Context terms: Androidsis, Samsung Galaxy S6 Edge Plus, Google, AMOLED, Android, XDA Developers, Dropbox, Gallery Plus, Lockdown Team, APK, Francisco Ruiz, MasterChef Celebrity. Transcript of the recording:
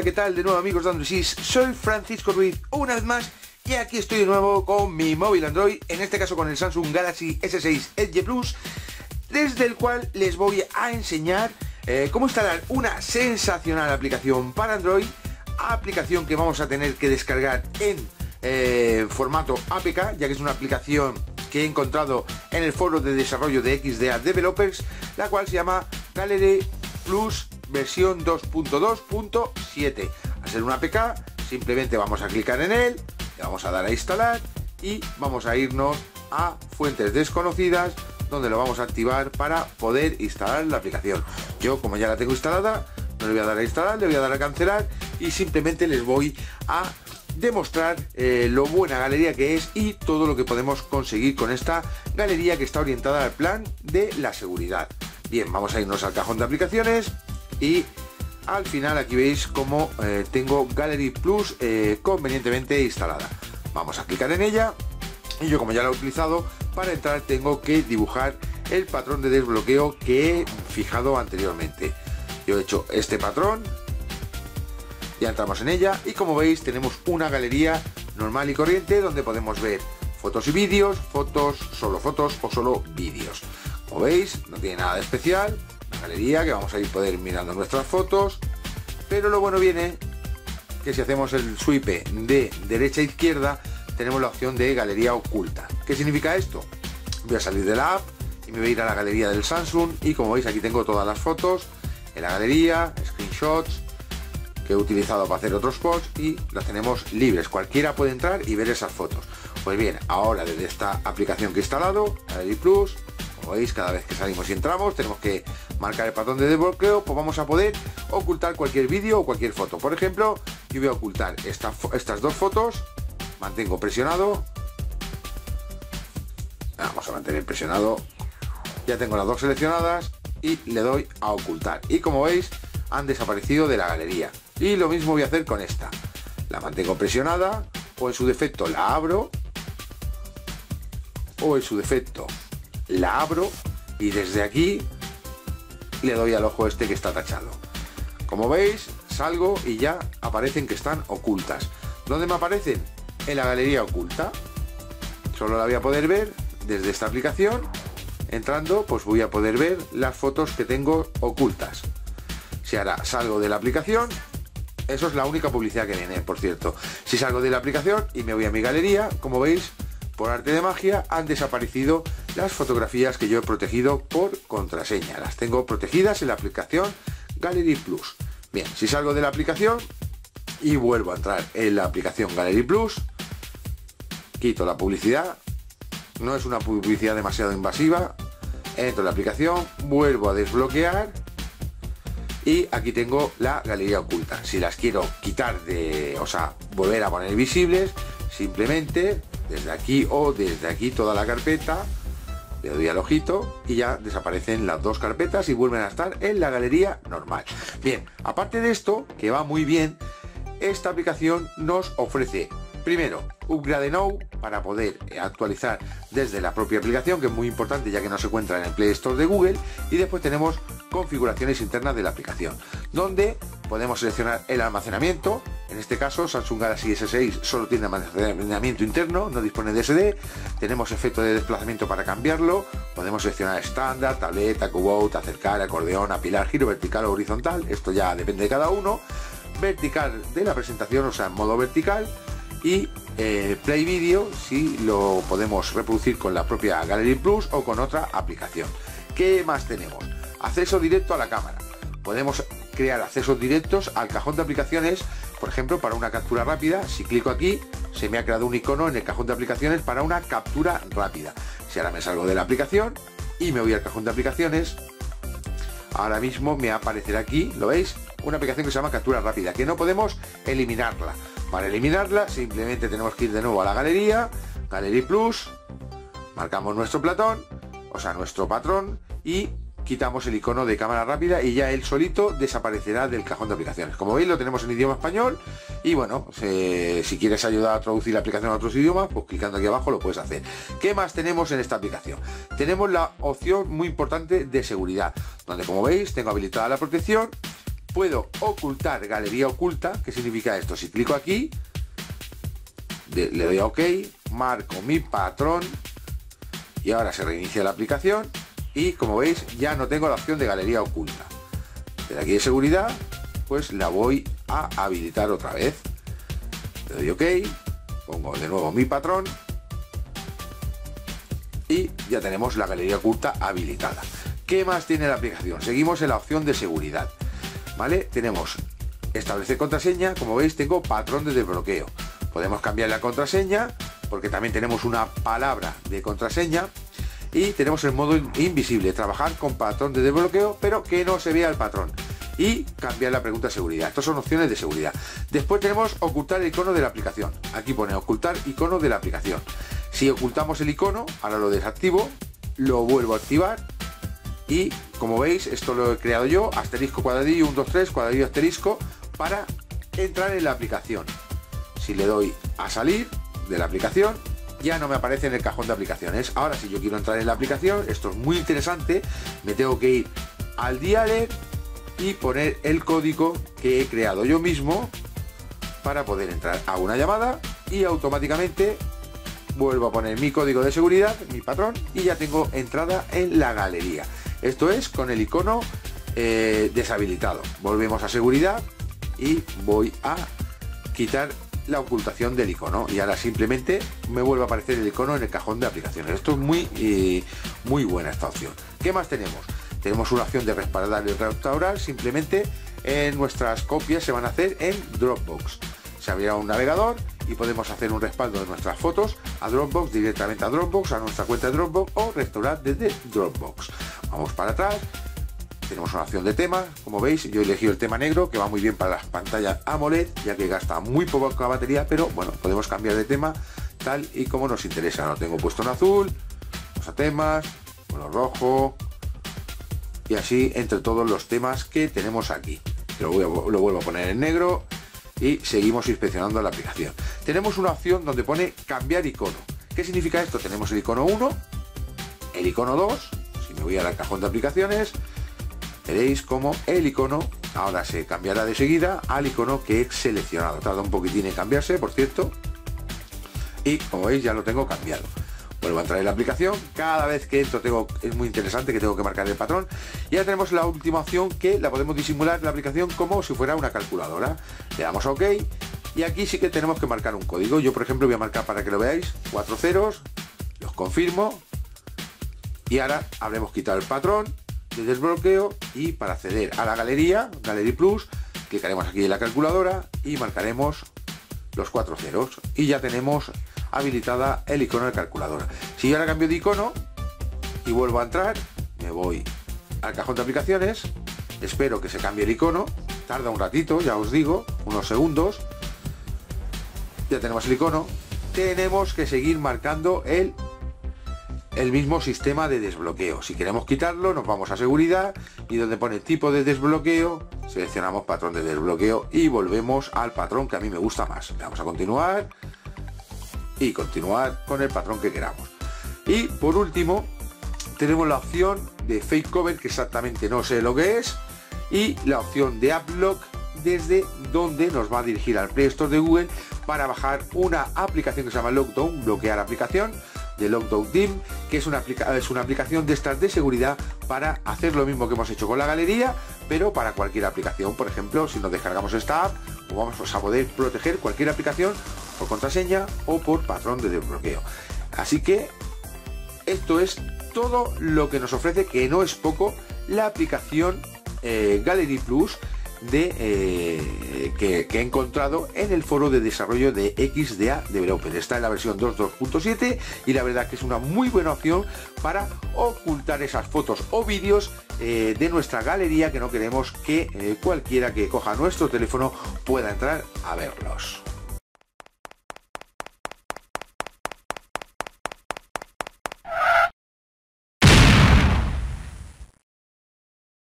Hola, ¿qué tal? De nuevo amigos de Androidsis, soy Francisco Ruiz una vez más y aquí estoy de nuevo con mi móvil Android, en este caso con el Samsung Galaxy S6 Edge Plus, desde el cual les voy a enseñar cómo instalar una sensacional aplicación para Android, aplicación que vamos a tener que descargar en formato APK, ya que es una aplicación que he encontrado en el foro de desarrollo de XDA Developers, la cual se llama Gallery Plus versión 2.2.7. al ser una APK, simplemente vamos a clicar en él, le vamos a dar a instalar y vamos a irnos a fuentes desconocidas, donde lo vamos a activar para poder instalar la aplicación. Yo, como ya la tengo instalada, no le voy a dar a instalar, le voy a dar a cancelar y simplemente les voy a demostrar lo buena galería que es y todo lo que podemos conseguir con esta galería que está orientada al plan de la seguridad. Bien, vamos a irnos al cajón de aplicaciones y al final aquí veis como tengo Gallery Plus convenientemente instalada. Vamos a clicar en ella y yo, como ya la he utilizado, para entrar tengo que dibujar el patrón de desbloqueo que he fijado anteriormente. Yo he hecho este patrón, ya entramos en ella y como veis tenemos una galería normal y corriente donde podemos ver fotos y vídeos, fotos, solo fotos o solo vídeos. Como veis, no tiene nada de especial, una galería que vamos a ir poder mirando nuestras fotos, pero lo bueno viene que si hacemos el swipe de derecha a izquierda tenemos la opción de galería oculta. ¿Qué significa esto? Voy a salir de la app y me voy a ir a la galería del Samsung y como veis aquí tengo todas las fotos en la galería, screenshots que he utilizado para hacer otros posts y las tenemos libres, cualquiera puede entrar y ver esas fotos. Pues bien, ahora desde esta aplicación que he instalado, Gallery Plus, como veis cada vez que salimos y entramos tenemos que marcar el patrón de desbloqueo, pues vamos a poder ocultar cualquier vídeo o cualquier foto. Por ejemplo, yo voy a ocultar estas dos fotos, mantengo presionado, vamos a mantener presionado, ya tengo las dos seleccionadas y le doy a ocultar y como veis han desaparecido de la galería. Y lo mismo voy a hacer con esta, la mantengo presionada o en su defecto la abro y desde aquí le doy al ojo este que está tachado. Como veis salgo y ya aparecen que están ocultas. ¿Dónde me aparecen? En la galería oculta. Solo la voy a poder ver desde esta aplicación. Entrando pues voy a poder ver las fotos que tengo ocultas. Si ahora salgo de la aplicación, eso es la única publicidad que viene, por cierto. Si salgo de la aplicación y me voy a mi galería, como veis, por arte de magia han desaparecido las fotografías que yo he protegido por contraseña. Las tengo protegidas en la aplicación Gallery Plus. Bien, si salgo de la aplicación y vuelvo a entrar en la aplicación Gallery Plus, quito la publicidad, no es una publicidad demasiado invasiva, entro en la aplicación, vuelvo a desbloquear y aquí tengo la galería oculta. Si las quiero quitar volver a poner visibles, simplemente desde aquí o desde aquí toda la carpeta, le doy al ojito y ya desaparecen las dos carpetas y vuelven a estar en la galería normal. Bien, aparte de esto, que va muy bien, esta aplicación nos ofrece primero Upgrade Now para poder actualizar desde la propia aplicación, que es muy importante ya que no se encuentra en el Play Store de Google, y después tenemos configuraciones internas de la aplicación, donde podemos seleccionar el almacenamiento. En este caso Samsung Galaxy S6 solo tiene almacenamiento interno, no dispone de SD. Tenemos efecto de desplazamiento para cambiarlo, podemos seleccionar estándar, tableta, cubout, acercar, acordeón, apilar, giro vertical o horizontal, esto ya depende de cada uno, vertical de la presentación, o sea en modo vertical, y play video si lo podemos reproducir con la propia Gallery Plus o con otra aplicación. ¿Qué más tenemos? Acceso directo a la cámara, podemos crear accesos directos al cajón de aplicaciones. Por ejemplo, para una captura rápida, si clico aquí se me ha creado un icono en el cajón de aplicaciones para una captura rápida. Si ahora me salgo de la aplicación y me voy al cajón de aplicaciones, ahora mismo me aparecerá aquí, ¿lo veis?, una aplicación que se llama captura rápida, que no podemos eliminarla. Para eliminarla simplemente tenemos que ir de nuevo a la galería, Gallery Plus, marcamos nuestro patrón y quitamos el icono de cámara rápida y ya él solito desaparecerá del cajón de aplicaciones. Como veis lo tenemos en idioma español y bueno, si quieres ayudar a traducir la aplicación a otros idiomas, pues clicando aquí abajo lo puedes hacer. ¿Qué más tenemos en esta aplicación? Tenemos la opción muy importante de seguridad, donde como veis tengo habilitada la protección, puedo ocultar galería oculta. ¿Qué significa esto? Si clico aquí, le doy a OK, marco mi patrón y ahora se reinicia la aplicación y, como veis, ya no tengo la opción de galería oculta. Desde aquí de seguridad, pues la voy a habilitar otra vez. Le doy OK, pongo de nuevo mi patrón y ya tenemos la galería oculta habilitada. ¿Qué más tiene la aplicación? Seguimos en la opción de seguridad, ¿vale? Tenemos establecer contraseña, como veis tengo patrón de desbloqueo. Podemos cambiar la contraseña porque también tenemos una palabra de contraseña y tenemos el modo invisible, trabajar con patrón de desbloqueo pero que no se vea el patrón y cambiar la pregunta de seguridad. Estas son opciones de seguridad. Después tenemos ocultar el icono de la aplicación. Aquí pone ocultar icono de la aplicación. Si ocultamos el icono, ahora lo desactivo, lo vuelvo a activar y, como veis, esto lo he creado yo, asterisco cuadradillo 1, 2, 3, cuadradillo asterisco, para entrar en la aplicación. Si le doy a salir de la aplicación, ya no me aparece en el cajón de aplicaciones. Ahora, si yo quiero entrar en la aplicación, esto es muy interesante, me tengo que ir al dialer y poner el código que he creado yo mismo para poder entrar. Hago una llamada y automáticamente vuelvo a poner mi código de seguridad, mi patrón, y ya tengo entrada en la galería. Esto es con el icono deshabilitado. Volvemos a seguridad y voy a quitar la ocultación del icono y ahora simplemente me vuelve a aparecer el icono en el cajón de aplicaciones. Esto es muy buena esta opción. ¿Qué más tenemos? Tenemos una opción de respaldar y restaurar. Simplemente nuestras copias se van a hacer en Dropbox. Se abrirá un navegador y podemos hacer un respaldo de nuestras fotos a Dropbox, directamente a Dropbox, a nuestra cuenta de Dropbox, o restaurar desde Dropbox. Vamos para atrás, tenemos una opción de temas. Como veis, yo he elegido el tema negro, que va muy bien para las pantallas AMOLED, ya que gasta muy poca batería, pero bueno, podemos cambiar de tema tal y como nos interesa. Lo tengo puesto en azul, vamos a temas, color rojo, y así entre todos los temas que tenemos aquí. Lo vuelvo a poner en negro y seguimos inspeccionando la aplicación. Tenemos una opción donde pone cambiar icono. ¿Qué significa esto? Tenemos el icono 1, el icono 2, si me voy al cajón de aplicaciones, veréis como el icono ahora se cambiará de seguida al icono que he seleccionado. Tarda un poquitín en cambiarse, por cierto, y como veis ya lo tengo cambiado. Vuelvo a entrar en la aplicación, cada vez que entro es muy interesante que tengo que marcar el patrón. Y ya tenemos la última opción, que la podemos disimular la aplicación como si fuera una calculadora. Le damos a OK y aquí sí que tenemos que marcar un código. Yo, por ejemplo, voy a marcar, para que lo veáis, 4 ceros, los confirmo y ahora habremos quitado el patrón de desbloqueo. Y para acceder a la galería, Gallery Plus, clicaremos aquí en la calculadora y marcaremos los 4 ceros y ya tenemos habilitada el icono de calculadora. Si yo ahora cambio de icono y vuelvo a entrar, me voy al cajón de aplicaciones, espero que se cambie el icono, tarda un ratito, ya os digo, unos segundos. Ya tenemos el icono, tenemos que seguir marcando el mismo sistema de desbloqueo. Si queremos quitarlo, nos vamos a seguridad y donde pone tipo de desbloqueo, seleccionamos patrón de desbloqueo y volvemos al patrón que a mí me gusta más. Le damos a continuar y continuar con el patrón que queramos. Y por último tenemos la opción de fake cover, que exactamente no sé lo que es, y la opción de app lock, desde donde nos va a dirigir al Play Store de Google para bajar una aplicación que se llama Lockdown, bloquear aplicación, de Lockdown Team, que es una aplicación de estas de seguridad para hacer lo mismo que hemos hecho con la galería, pero para cualquier aplicación. Por ejemplo, si nos descargamos esta app, vamos a poder proteger cualquier aplicación por contraseña o por patrón de desbloqueo. Así que esto es todo lo que nos ofrece, que no es poco, la aplicación Gallery Plus que he encontrado en el foro de desarrollo de XDA Developers. Está en la versión 2.2.7 y la verdad que es una muy buena opción para ocultar esas fotos o vídeos de nuestra galería que no queremos que cualquiera que coja nuestro teléfono pueda entrar a verlos.